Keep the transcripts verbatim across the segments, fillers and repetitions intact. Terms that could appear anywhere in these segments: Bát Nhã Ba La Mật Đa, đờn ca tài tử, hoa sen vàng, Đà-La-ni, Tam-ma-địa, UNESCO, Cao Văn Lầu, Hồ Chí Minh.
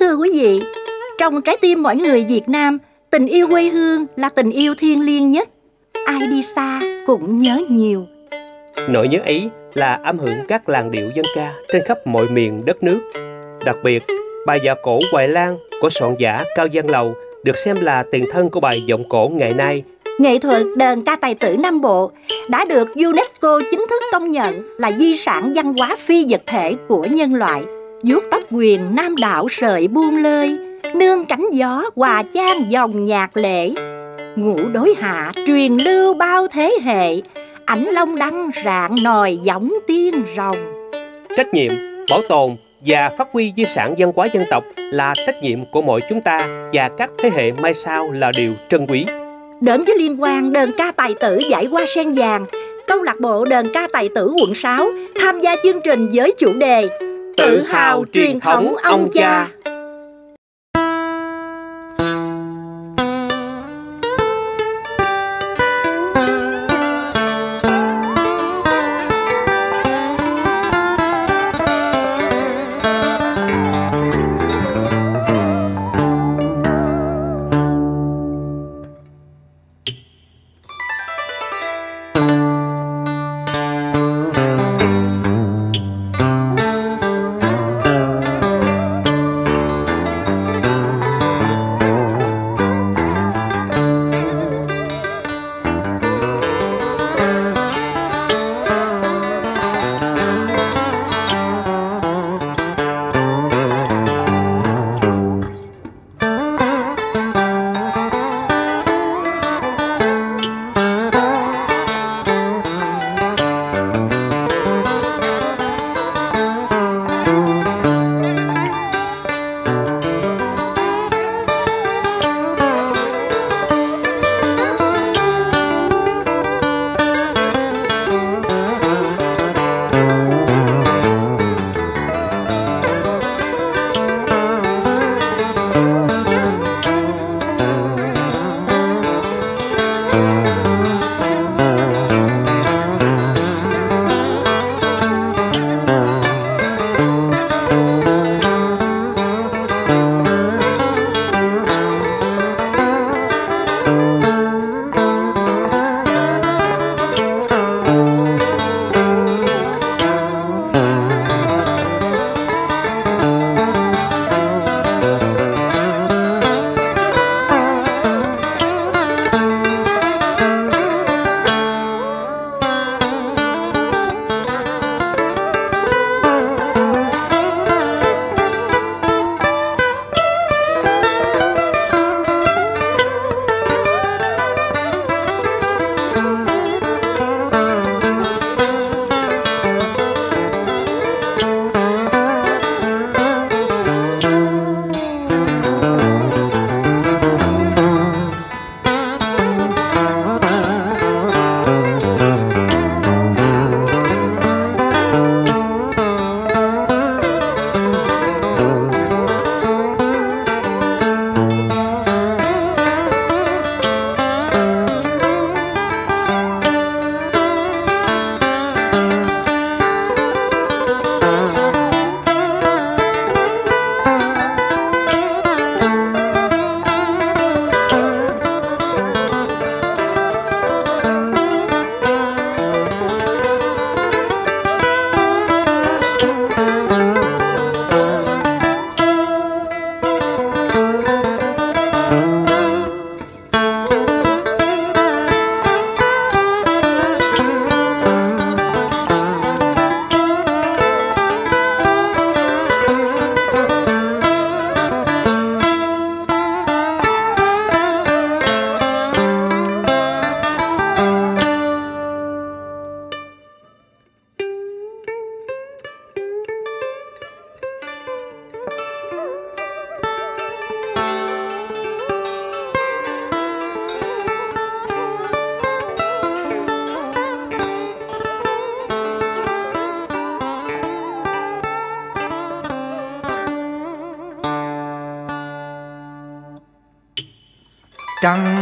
Thưa quý vị, trong trái tim mỗi người Việt Nam, tình yêu quê hương là tình yêu thiêng liêng nhất. Ai đi xa cũng nhớ nhiều. Nỗi nhớ ấy là âm hưởng các làn điệu dân ca trên khắp mọi miền đất nước. Đặc biệt, bài dạo cổ Hoài Lan của soạn giả Cao Văn Lầu được xem là tiền thân của bài vọng cổ ngày nay. Nghệ thuật đờn ca tài tử Nam Bộ đã được UNESCO chính thức công nhận là di sản văn hóa phi vật thể của nhân loại. Vuốt tóc quyền Nam đảo sợi buông lơi, nương cánh gió hòa chan dòng nhạc lễ. Ngũ đối hạ truyền lưu bao thế hệ, ảnh long đăng rạng nòi giọng tiên rồng. Trách nhiệm bảo tồn và phát huy di sản văn hóa dân tộc là trách nhiệm của mỗi chúng ta và các thế hệ mai sau là điều trân quý. Đến với liên hoan đờn ca tài tử giải Hoa Sen Vàng, câu lạc bộ đờn ca tài tử quận sáu tham gia chương trình với chủ đề Tự hào truyền thống ông cha. Trăng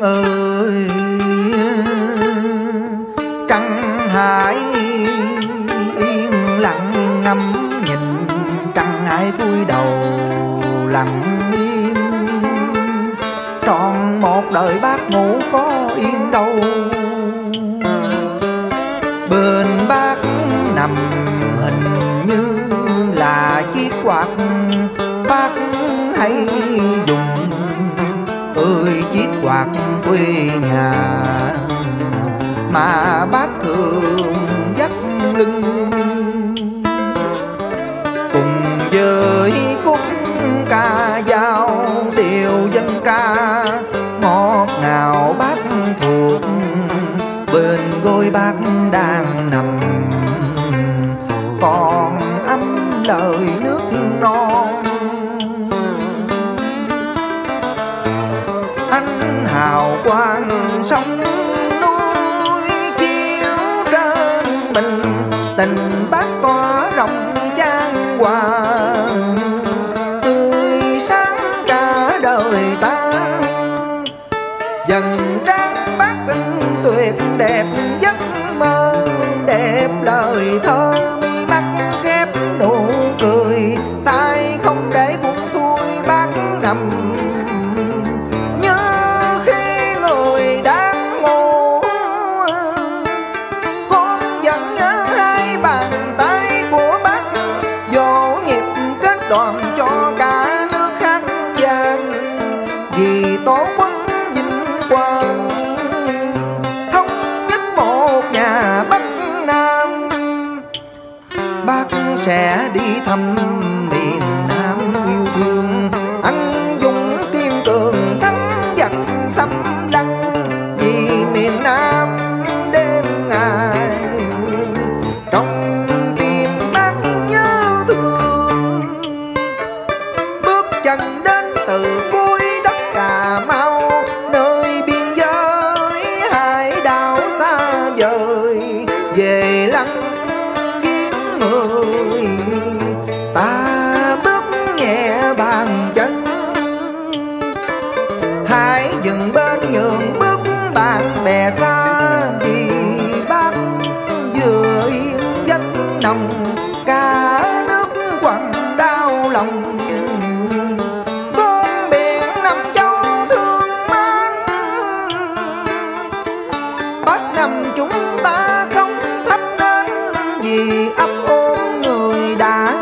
ơi trăng hải yên lặng ngắm nhìn, trăng hải cúi đầu lặng yên. Tròn một đời bác ngủ có yên đâu, bên bác nằm hình như là chiếc quạt, bác hãy dùng ơi chiếc quạt quê nhà mà bác thường dắt lưng. Cùng với khúc ca dao điệu dân ca ngọt ngào bác thuộc, bên gối bác đang nằm còn ấm lời nước non. Hào quang sông núi chiếu trên mình, tình bác tỏa rộng chan hòa, tươi sáng cả đời ta. Dần trắng bác tình tuyệt đẹp, giấc mơ đẹp lời thơ, mi mắt khép nụ cười, tay không để buông xuôi bác nằm. Sẽ đi thăm miền Nam yêu thương, anh dũng kiên cường thắng giặc xâm lăng. Vì miền Nam đêm ngày trong tim bác nhớ thương, bước chân đến từ cuối đất Cà Mau, nơi biên giới hải đảo xa vời về lăng. Ta bước nhẹ bàn chân, hãy dừng bên nhường bước bạn bè xa, vì bác vừa yên giấc nồng cả nước quặn đau lòng. Con biển Nam Châu thương mến, bác nằm chúng ta không thắp nên vì ấm ôm người đã.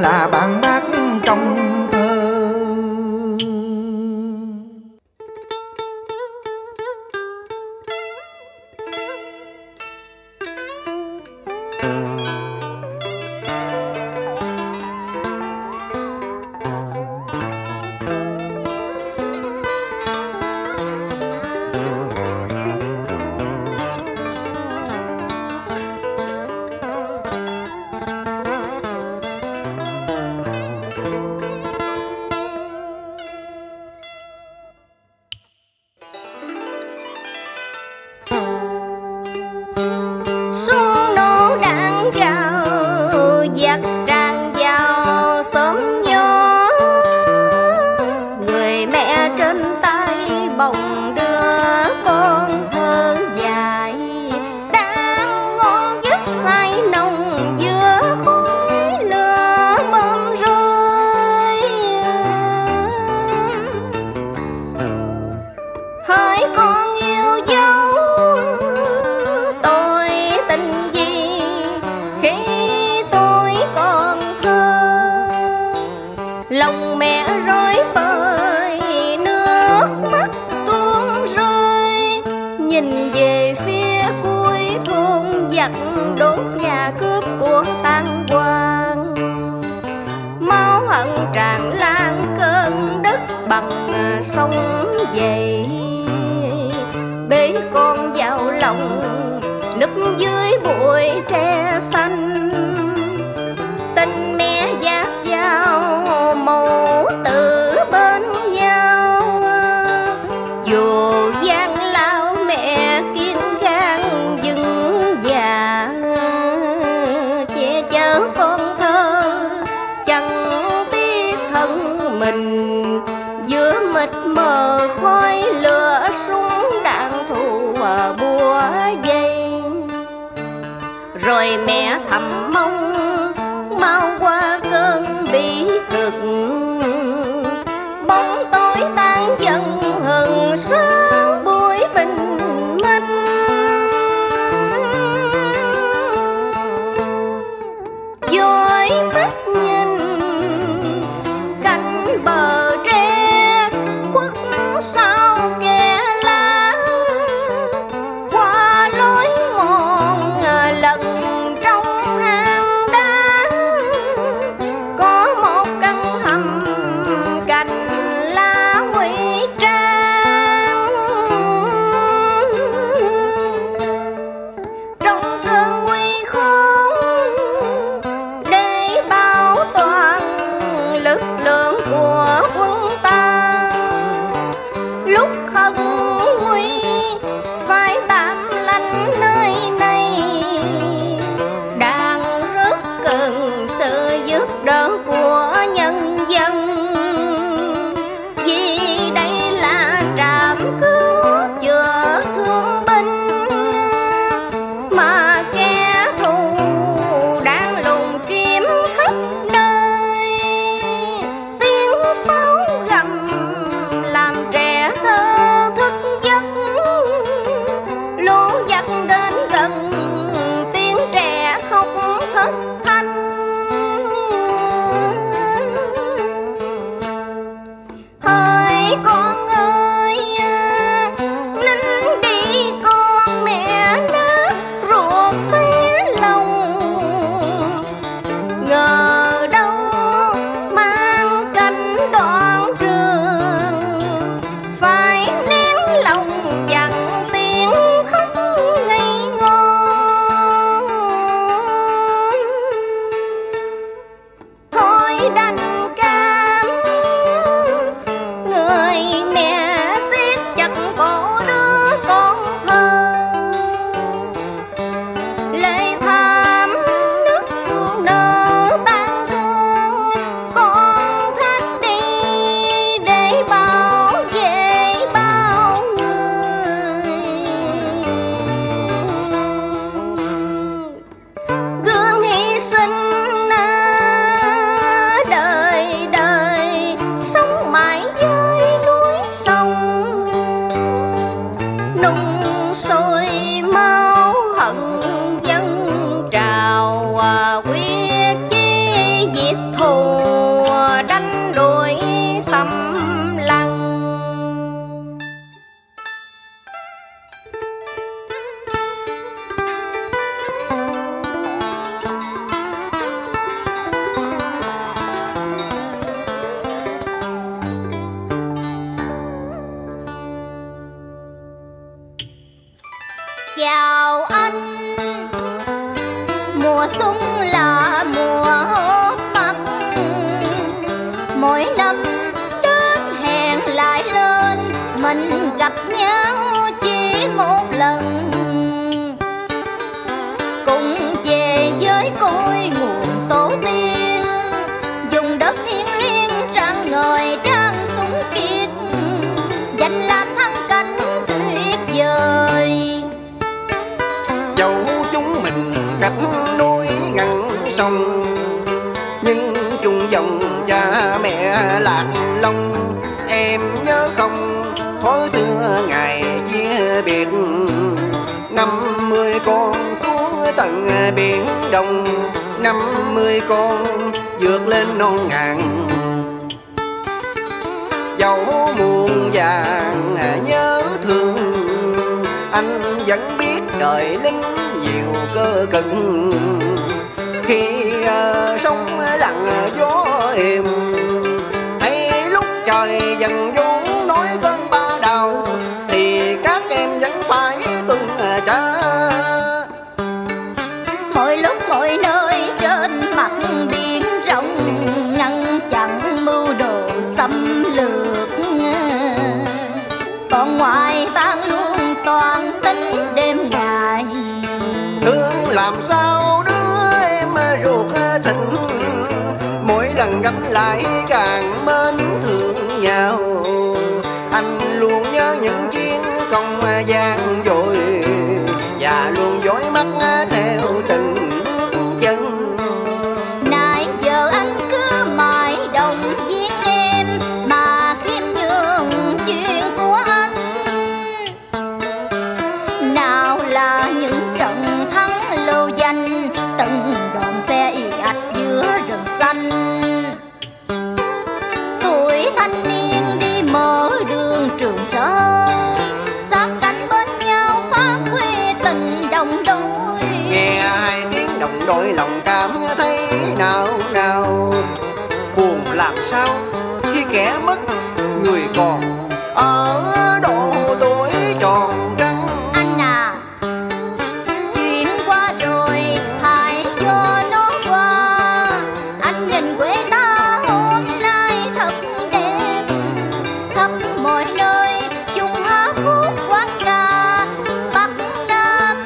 Là bạn bác trong thơ. Con đời mẹ thầm mong mau qua cơn bi cực, bóng tối tan dần hừng sáng buổi bình minh. Dõi mắt nhìn cánh bờ tre khuất sau kẽ lá, qua lối mòn lật trong hang đá, có một căn hầm cành lá nguy trang. Trong cơn nguy khốn để bảo toàn lực lượng của quân ta, lúc không nguy phải tạm lánh nơi này, đang rất cần sự giúp đỡ của nhân dân. Vì đây là trạm cứu chữa thương binh, mà kẻ thù đang lùng kiếm khắp nơi. Tiếng pháo gầm làm trẻ thơ thức giấc, lũ giặc đến gần tiếng trẻ khóc thất thanh. Hỡi con ơi, nín đi con, mẹ nát ruột xé lòng. Ngờ đâu mang cánh đoạn trường, phải nén lòng chẳng tiếng khóc ngây ngô. Thôi đành cam, người mẹ siết chặt cổ đứa con thơ, lệ thảm nức nở tan thương. Con thích đi để bảo vệ bao người, gương hy sinh à, đời đời sống mãi với núi sông. Nung sôi máu hận dân trào à, quyết chí diệt thù à, đánh đuổi xâm lăng. Chào anh, mùa xuân là mùa hốt mắm, mỗi năm đến hẹn lại lên, mình gặp nhau chỉ một lần. Cùng về với cội nguồn tổ tiên, dùng đất thiêng liêng rạng ngời trang túng kiệt, dành làm thắng cảnh tuyệt vời. Dẫu chúng mình cách núi ngăn sông, nhưng chung dòng cha mẹ lạc long. Em nhớ không, thói xưa ngày chia biệt, năm mươi con xuống tận biển đông, năm mươi con vượt lên non ngàn. Dẫu muôn vàng nhớ thương, anh vẫn biết đời lính nhiều cơ cực. Khi sông lặng gió êm, hay lúc trời dần vũ nói cơn ba đào, thì các em vẫn phải tuân trả. Mỗi lúc mỗi nơi trên mặt biển rộng, ngăn chặn mưu đồ xâm lược. Còn ngoài tan luôn toàn tính đêm ngày, thương làm sao đứa em ruột thịnh, mỗi lần gặp lại càng mến thương nhau. Anh luôn nhớ những chuyến công gian dội, và luôn dõi mắt theo từng nỗi lòng cảm thấy nào nào buồn làm sao khi kẻ mất người còn ở độ tuổi tròn trăng. Anh à, chuyện qua rồi hãy cho nó qua. Anh nhìn quê ta hôm nay thật đẹp, khắp mọi nơi chung hát khúc quán ca. Bắc Nam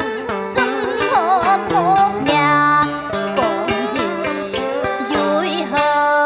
sum họp một nhà, còn gì vui hơn.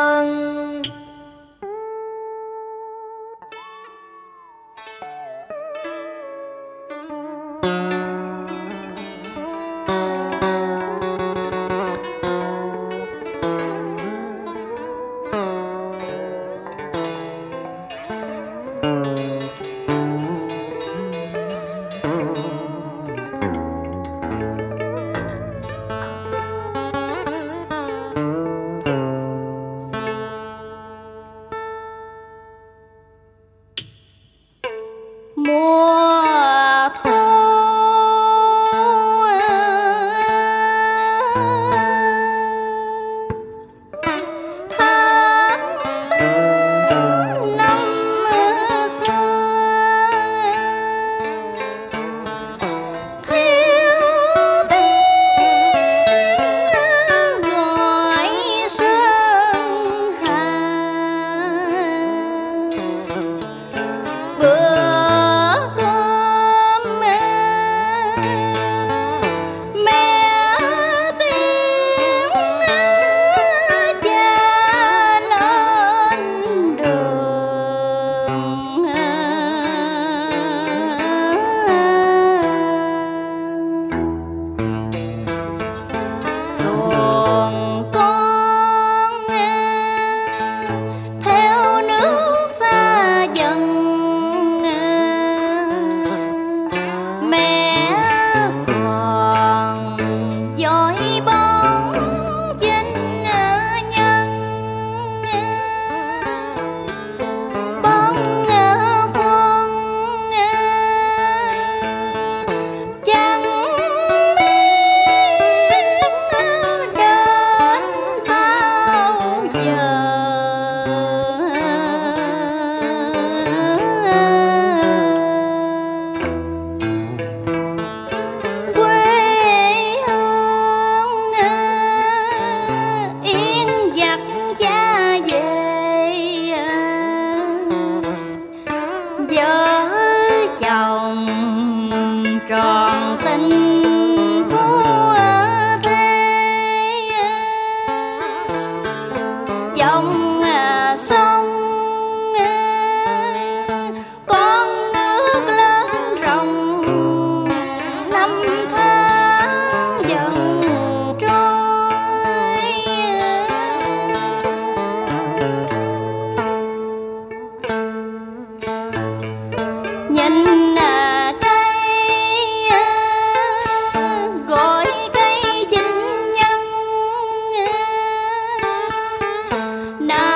No.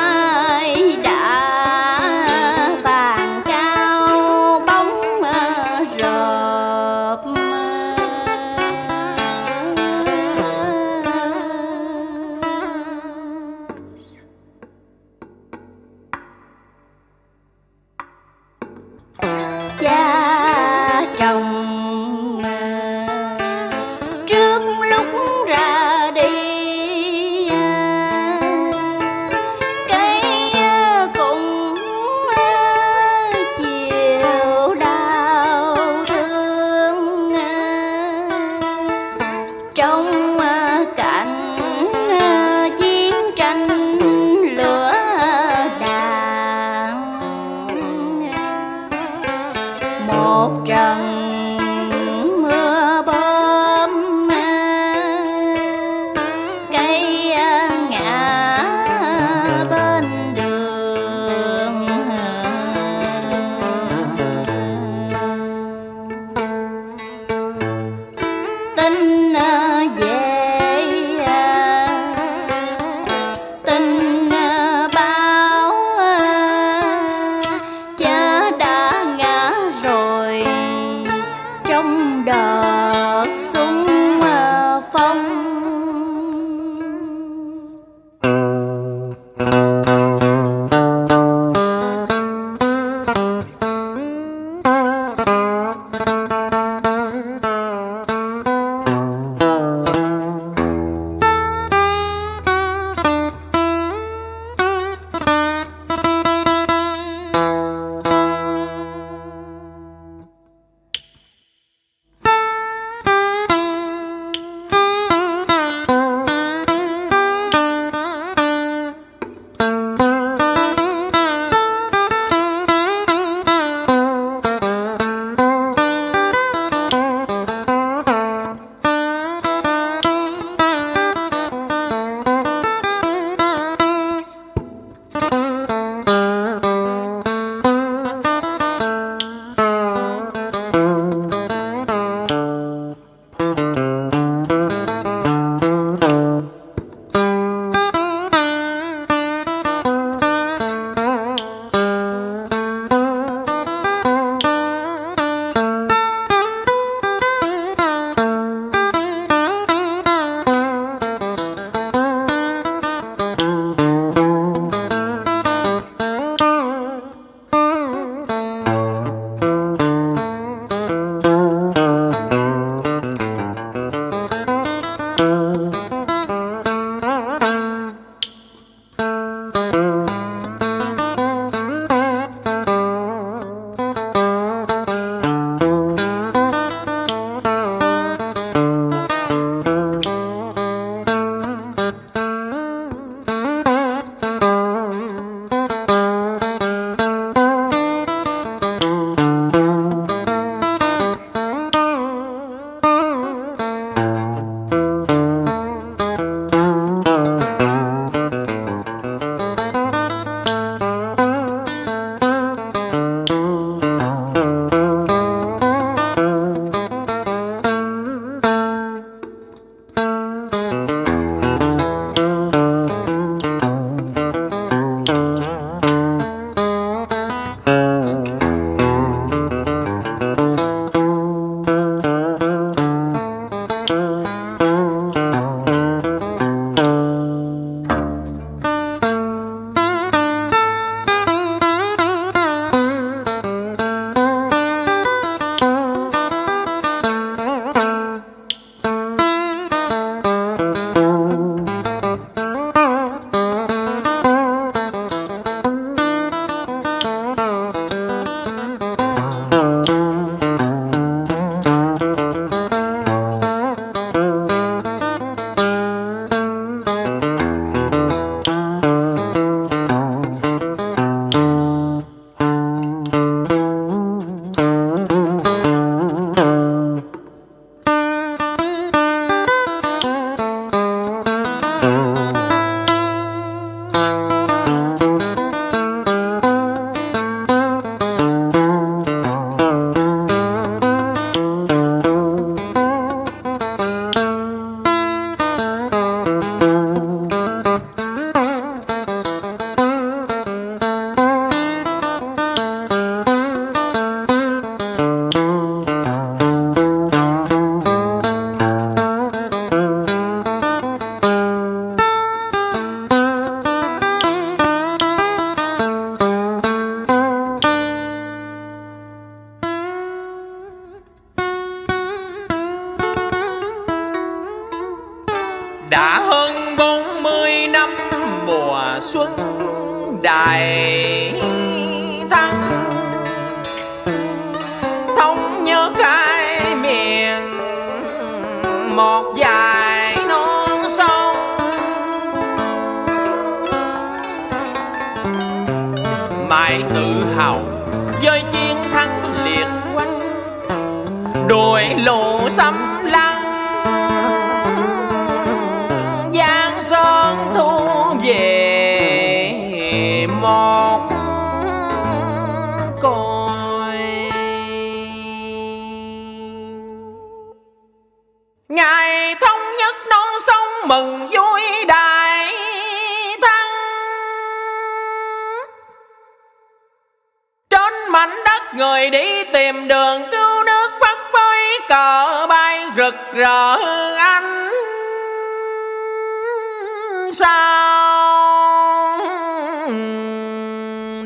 đại thắng thống nhất hai miền một dài non sông. Mãi tự hào với chiến thắng liệt quanh đuổi lũ xâm lăng, Giang Sơn thu về một cội. Ngày thống nhất non sông mừng vui đại thắng, trên mảnh đất người đi tìm đường cứu nước, phất phới cờ bay rực rỡ ánh sao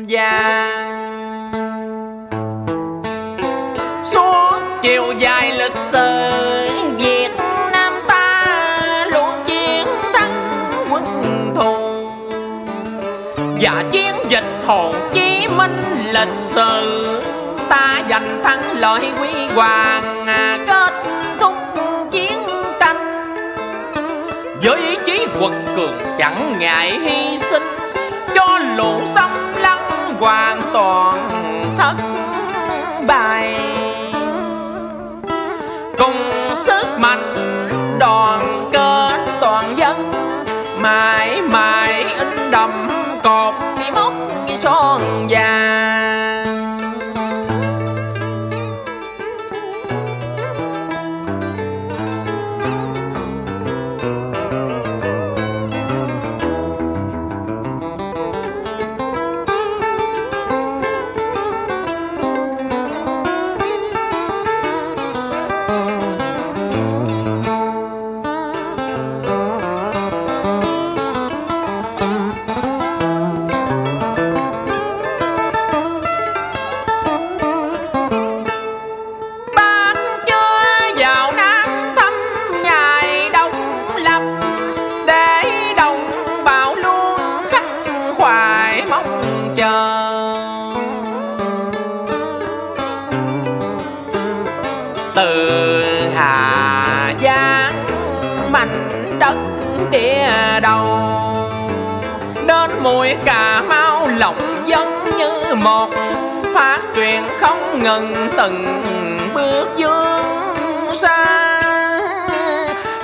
vàng. Suốt chiều dài lịch sử Việt Nam ta luôn chiến thắng quân thù, và chiến dịch Hồ Chí Minh lịch sử ta giành thắng lợi huy hoàng. Kết thúc chiến tranh với chí quật cường chẳng ngại hy sinh, cho lũ xâm lăng hoàn toàn thất bại. Cùng sức mạnh đoàn kết toàn dân, mãi mãi in đậm cột mốc son vàng. Mũi Cà Mau lộng giống như một, phát triển không ngừng từng bước vươn xa.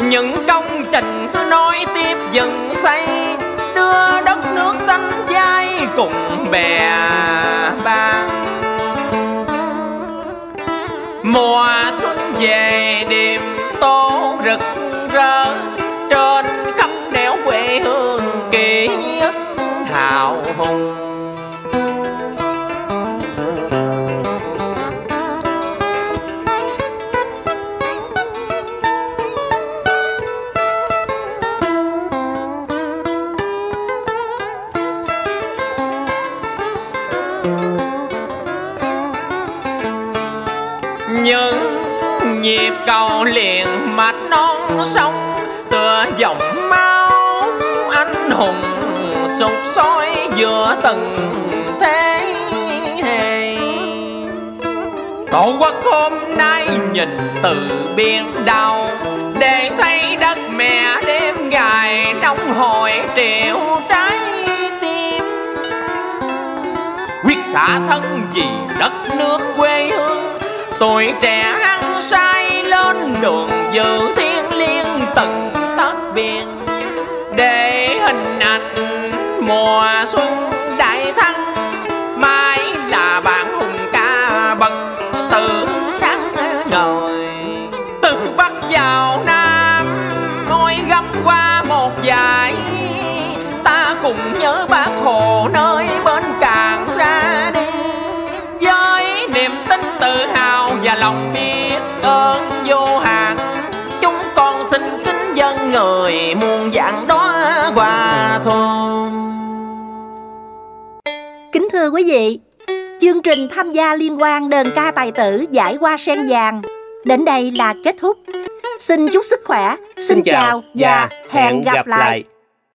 Những công trình cứ nói tiếp dừng xây, đưa đất nước xanh vai cùng bè bạn. Mùa xuân về đêm tố rực rỡ, trên khắp nẻo quê hương kỳ ức hào hùng. Những nhịp cầu liền mạch non sông, tựa dòng máu anh hùng sục sôi giữa từng thế hệ. Tổ quốc hôm nay nhìn từ biển đảo, để thấy đất mẹ đêm ngày trong hội triệu trái tim. Quyết xả thân vì đất nước quê hương, tuổi trẻ hăng say lên đường giữ thiêng liêng từng tấc biên, để hình ảnh mùa xuân đại thắng mãi là bản hùng ca bậc từ sáng ngời. Từ Bắc vào Nam ngồi gấp qua một dải, ta cùng nhớ Bác Hồ nơi bến cảng ra đi, với niềm tin tự hào và lòng biết ơn vô hạn. Chúng con xin kính dâng người muôn vạn đó qua thôn. Kính thưa quý vị, chương trình tham gia liên quan đơn ca tài tử giải Hoa Sen Vàng đến đây là kết thúc. Xin chúc sức khỏe, xin, xin chào và hẹn gặp lại.